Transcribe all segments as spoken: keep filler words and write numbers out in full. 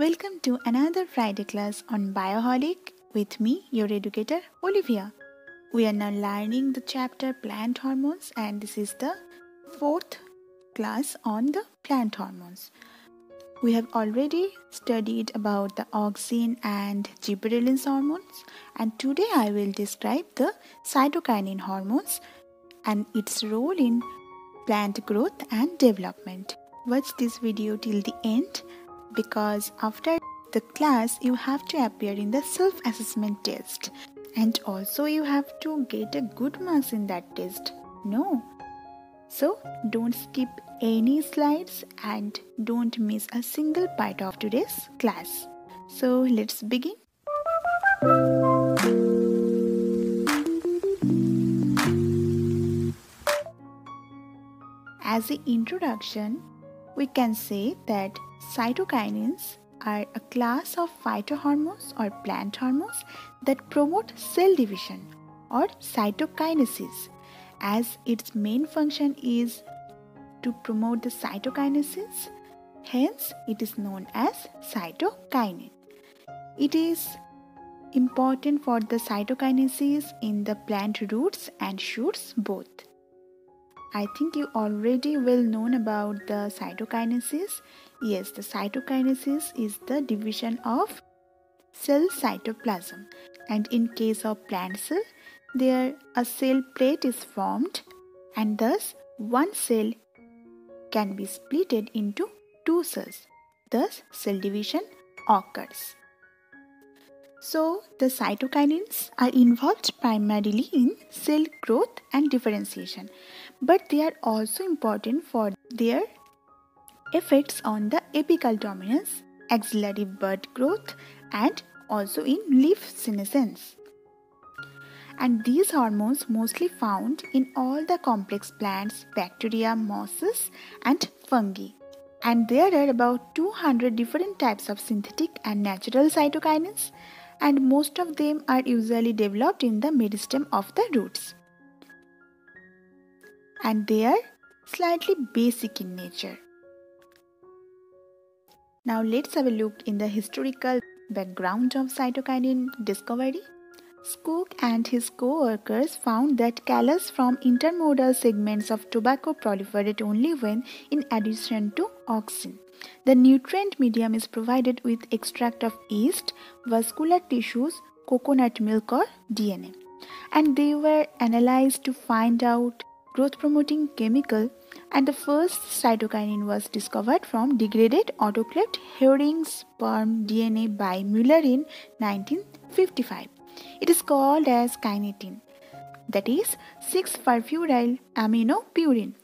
Welcome to another Friday class on Bioholic with me, your educator Olivia. We are now learning the chapter Plant Hormones, and this is the fourth class on the plant hormones. We have already studied about the auxin and gibberellin hormones, and today I will describe the cytokinin hormones and its role in plant growth and development. Watch this video till the end, because after the class you have to appear in the self-assessment test, and also you have to get a good marks in that test. No? So don't skip any slides and don't miss a single part of today's class. So let's begin. As an introduction, we can say that cytokinins are a class of phytohormones or plant hormones that promote cell division or cytokinesis, as its main function is to promote the cytokinesis. Hence it is known as cytokinin. It is important for the cytokinesis in the plant roots and shoots both. I think you already well known about the cytokinesis. Yes, the cytokinesis is the division of cell cytoplasm, and in case of plant cell, there a cell plate is formed, and thus one cell can be splitted into two cells. Thus cell division occurs. So the cytokinins are involved primarily in cell growth and differentiation, but they are also important for their effects on the apical dominance, axillary bud growth, and also in leaf senescence. And these hormones mostly found in all the complex plants, bacteria, mosses, and fungi. And there are about two hundred different types of synthetic and natural cytokinins, and most of them are usually developed in the meristem of the roots. And they are slightly basic in nature. Now let's have a look in the historical background of cytokinin discovery. Skoog and his co-workers found that callus from intermodal segments of tobacco proliferate only when, in addition to auxin, the nutrient medium is provided with extract of yeast, vascular tissues, coconut milk or D N A. And they were analyzed to find out growth promoting chemical, and the first cytokinin was discovered from degraded autoclaved herring sperm D N A by Muller in nineteen fifty-five. It is called as kinetin, that is six furfuryl aminopurine.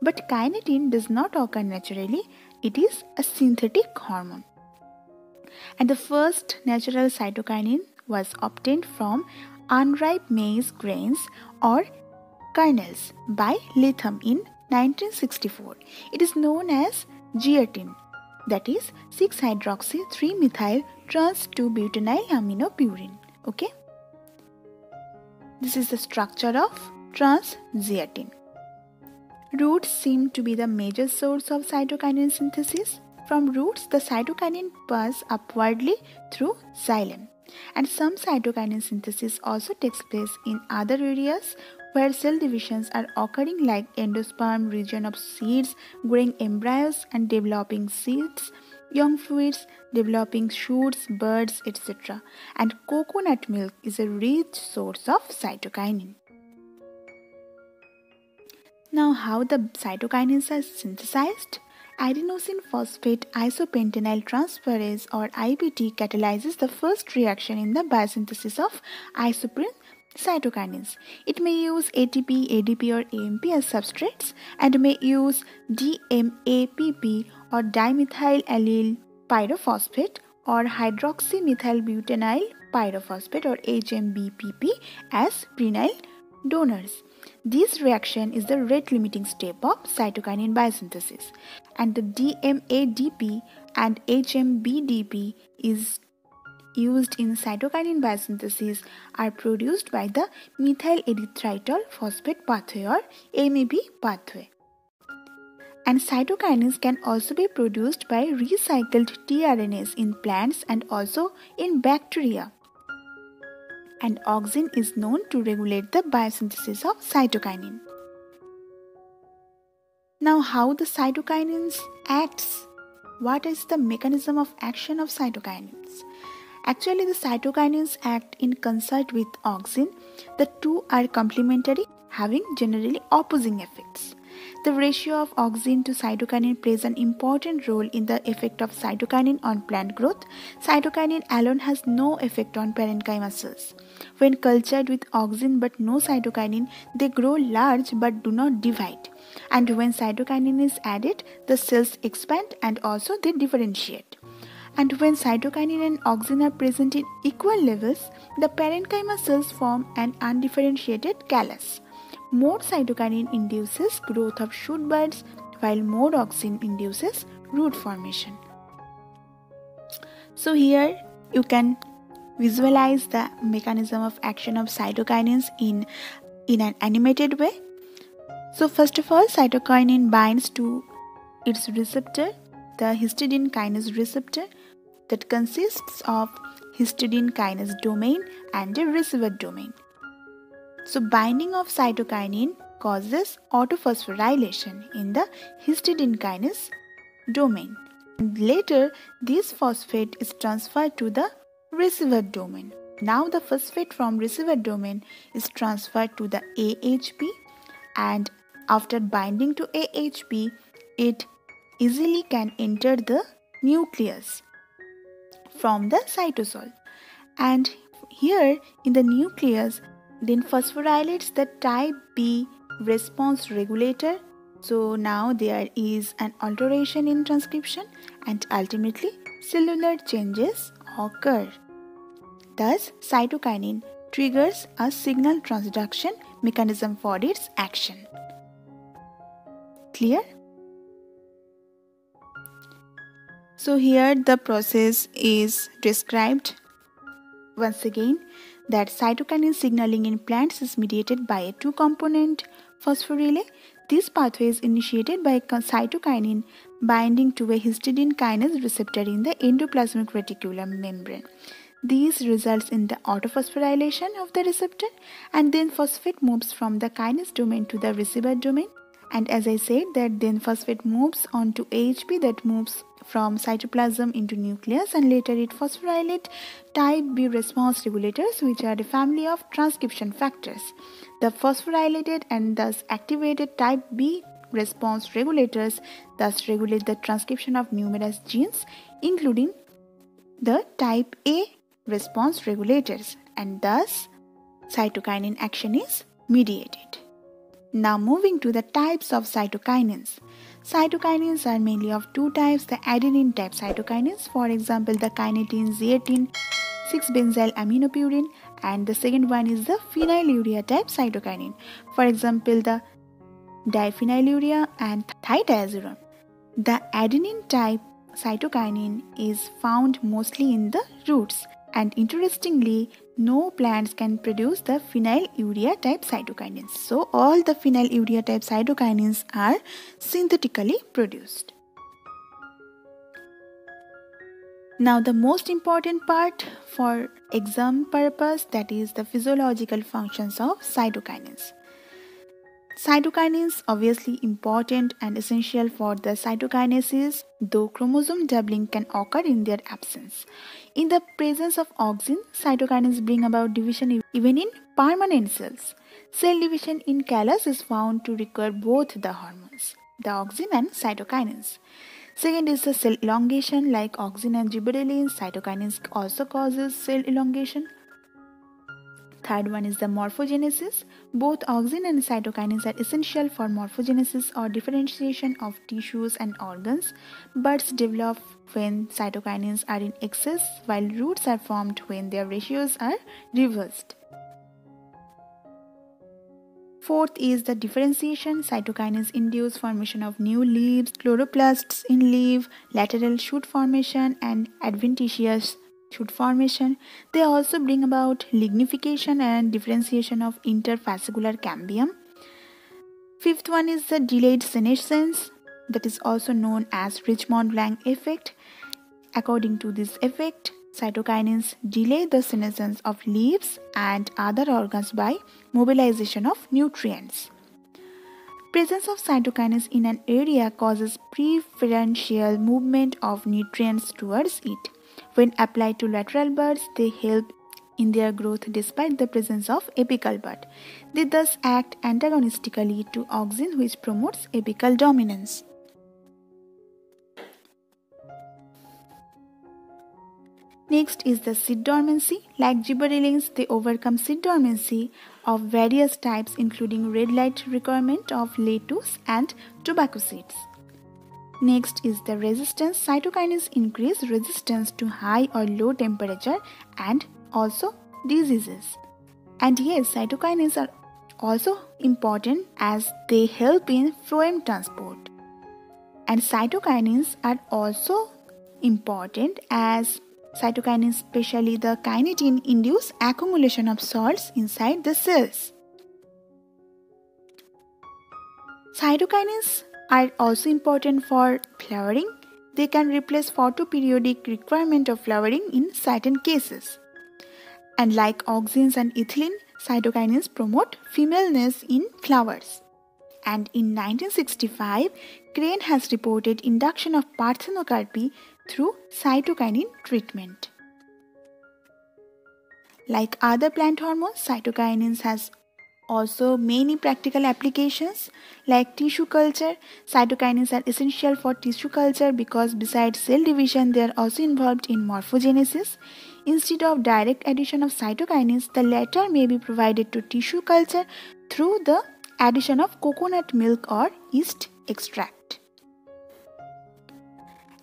But kinetin does not occur naturally, it is a synthetic hormone. And the first natural cytokinin was obtained from unripe maize grains or kernels by Latham in nineteen sixty-four. It is known as zeatin, that is six hydroxy three methyl trans two butanil aminopurine. Okay, this is the structure of trans-zeatin. Roots seem to be the major source of cytokinin synthesis. From roots, the cytokinin pass upwardly through xylem, and some cytokinin synthesis also takes place in other areas where cell divisions are occurring, like endosperm, region of seeds, growing embryos and developing seeds, young fruits, developing shoots, buds, et cetera. And coconut milk is a rich source of cytokinin. Now, how the cytokinins are synthesized? Adenosine phosphate isopentanyl transferase or I P T catalyzes the first reaction in the biosynthesis of isoprene cytokinins. It may use A T P, A D P or A M P as substrates, and may use D M A P P or dimethyl allyl pyrophosphate or hydroxymethylbutanil pyrophosphate or H M B P P as prenyl donors. This reaction is the rate limiting step of cytokinin biosynthesis, and the D M A D P and H M B D P is used in cytokinin biosynthesis are produced by the methyl erythritol phosphate pathway or M E P pathway. And cytokinins can also be produced by recycled tRNAs in plants and also in bacteria. And auxin is known to regulate the biosynthesis of cytokinin. Now, how the cytokinins acts? What is the mechanism of action of cytokinins? Actually, the cytokinins act in concert with auxin. The two are complementary, having generally opposing effects. The ratio of auxin to cytokinin plays an important role in the effect of cytokinin on plant growth. Cytokinin alone has no effect on parenchyma cells. When cultured with auxin but no cytokinin, they grow large but do not divide. And when cytokinin is added, the cells expand and also they differentiate. And when cytokinin and auxin are present in equal levels, the parenchyma cells form an undifferentiated callus. More cytokinin induces growth of shoot buds, while more auxin induces root formation. So here you can visualize the mechanism of action of cytokinins in, in an animated way. So first of all, cytokinin binds to its receptor, the histidine kinase receptor, that consists of histidine kinase domain and a receiver domain. So binding of cytokinin causes autophosphorylation in the histidine kinase domain. And later, this phosphate is transferred to the receiver domain. Now the phosphate from receiver domain is transferred to the A H P, and after binding to A H P, it easily can enter the nucleus from the cytosol. And here in the nucleus, then phosphorylates the type B response regulator. So now there is an alteration in transcription and ultimately cellular changes occur. Thus, cytokinin triggers a signal transduction mechanism for its action. Clear? So here the process is described once again, that cytokinin signaling in plants is mediated by a two-component phosphorylase. This pathway is initiated by cytokinin binding to a histidine kinase receptor in the endoplasmic reticulum membrane. This results in the autophosphorylation of the receptor, and then phosphate moves from the kinase domain to the receiver domain. And as I said, that then phosphate moves on to A H P, that moves from cytoplasm into nucleus, and later it phosphorylates type B response regulators, which are a family of transcription factors. The phosphorylated and thus activated type B response regulators thus regulate the transcription of numerous genes, including the type A response regulators, and thus cytokinin action is mediated. Now moving to the types of cytokinins. Cytokinins are mainly of two types, the adenine type cytokinins, for example the kinetin, zeatin, six-benzyl aminopurine, and the second one is the phenylurea type cytokinin, for example the diphenylurea and thydiazuron. The adenine type cytokinin is found mostly in the roots, and interestingly, no plants can produce the phenylurea type cytokinins. So all the phenylurea type cytokinins are synthetically produced. Now the most important part for exam purpose, that is the physiological functions of cytokinins. Cytokinins obviously important and essential for the cytokinesis, though chromosome doubling can occur in their absence. In the presence of auxin, cytokinins bring about division even in permanent cells. Cell division in callus is found to require both the hormones, the auxin and cytokinins. Second is the cell elongation. Like auxin and gibberellin, cytokinins also causes cell elongation. Third one is the morphogenesis. Both auxin and cytokinins are essential for morphogenesis or differentiation of tissues and organs. Buds develop when cytokinins are in excess, while roots are formed when their ratios are reversed. Fourth is the differentiation. Cytokinins induce formation of new leaves, chloroplasts in leaf, lateral shoot formation, and adventitious shoot formation. They also bring about lignification and differentiation of interfascicular cambium. Fifth one is the delayed senescence. that is also known as Richmond Lang effect. According to this effect, cytokinins delay the senescence of leaves and other organs by mobilization of nutrients. Presence of cytokinins in an area causes preferential movement of nutrients towards it. When applied to lateral buds, they help in their growth despite the presence of apical bud. They thus act antagonistically to auxin, which promotes apical dominance. Next is the seed dormancy. Like gibberellins, they overcome seed dormancy of various types, including red light requirement of lettuce and tobacco seeds. Next is the resistance. Cytokinins increase resistance to high or low temperature and also diseases. And yes, cytokinins are also important as they help in phloem transport. And cytokinins are also important as cytokinins, especially the kinetin, induce accumulation of salts inside the cells. Cytokinins are also important for flowering. They can replace photoperiodic requirement of flowering in certain cases. And like auxins and ethylene, cytokinins promote femaleness in flowers. And in nineteen sixty-five, Crane has reported induction of parthenocarpy through cytokinin treatment. Like other plant hormones, cytokinins has also many practical applications like tissue culture. Cytokinins are essential for tissue culture because besides cell division, they are also involved in morphogenesis. Instead of direct addition of cytokinins, the latter may be provided to tissue culture through the addition of coconut milk or yeast extract.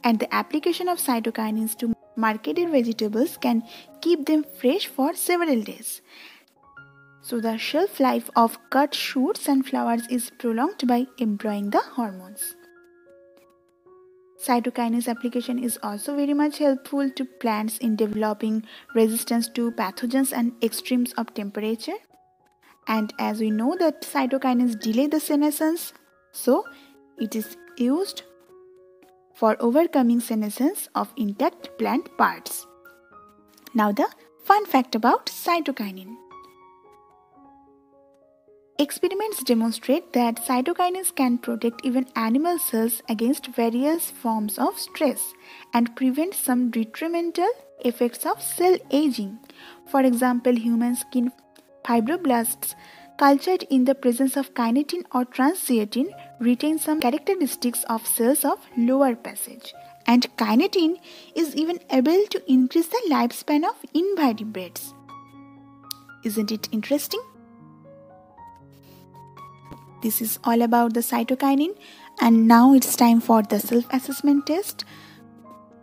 And the application of cytokinins to marketed vegetables can keep them fresh for several days. So the shelf life of cut shoots and flowers is prolonged by employing the hormones. Cytokinins application is also very much helpful to plants in developing resistance to pathogens and extremes of temperature. And as we know that cytokinins delay the senescence, so it is used for overcoming senescence of intact plant parts. Now the fun fact about cytokinin. Experiments demonstrate that cytokinins can protect even animal cells against various forms of stress and prevent some detrimental effects of cell aging. For example, human skin fibroblasts cultured in the presence of kinetin or trans-zeatin retain some characteristics of cells of lower passage. And kinetin is even able to increase the lifespan of invertebrates. Isn't it interesting? This is all about the cytokinin, and now it's time for the self-assessment test.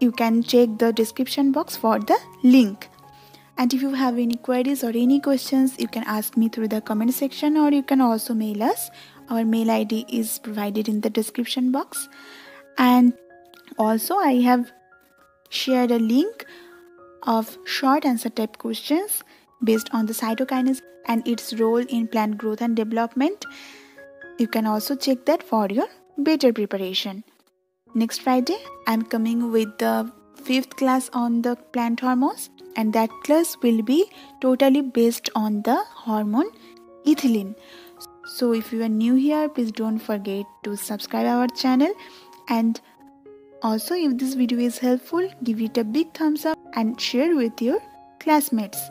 You can check the description box for the link. And if you have any queries or any questions, you can ask me through the comment section, or you can also mail us. Our mail I D is provided in the description box. And also I have shared a link of short answer type questions based on the cytokinin and its role in plant growth and development. You can also check that for your better preparation. Next Friday, I'm coming with the fifth class on the plant hormones, and that class will be totally based on the hormone ethylene. So if you are new here, please don't forget to subscribe our channel, and also if this video is helpful, give it a big thumbs up and share with your classmates.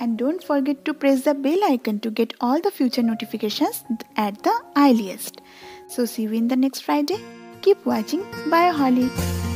And don't forget to press the bell icon to get all the future notifications at the earliest. So see you in the next Friday. Keep watching Bioholic.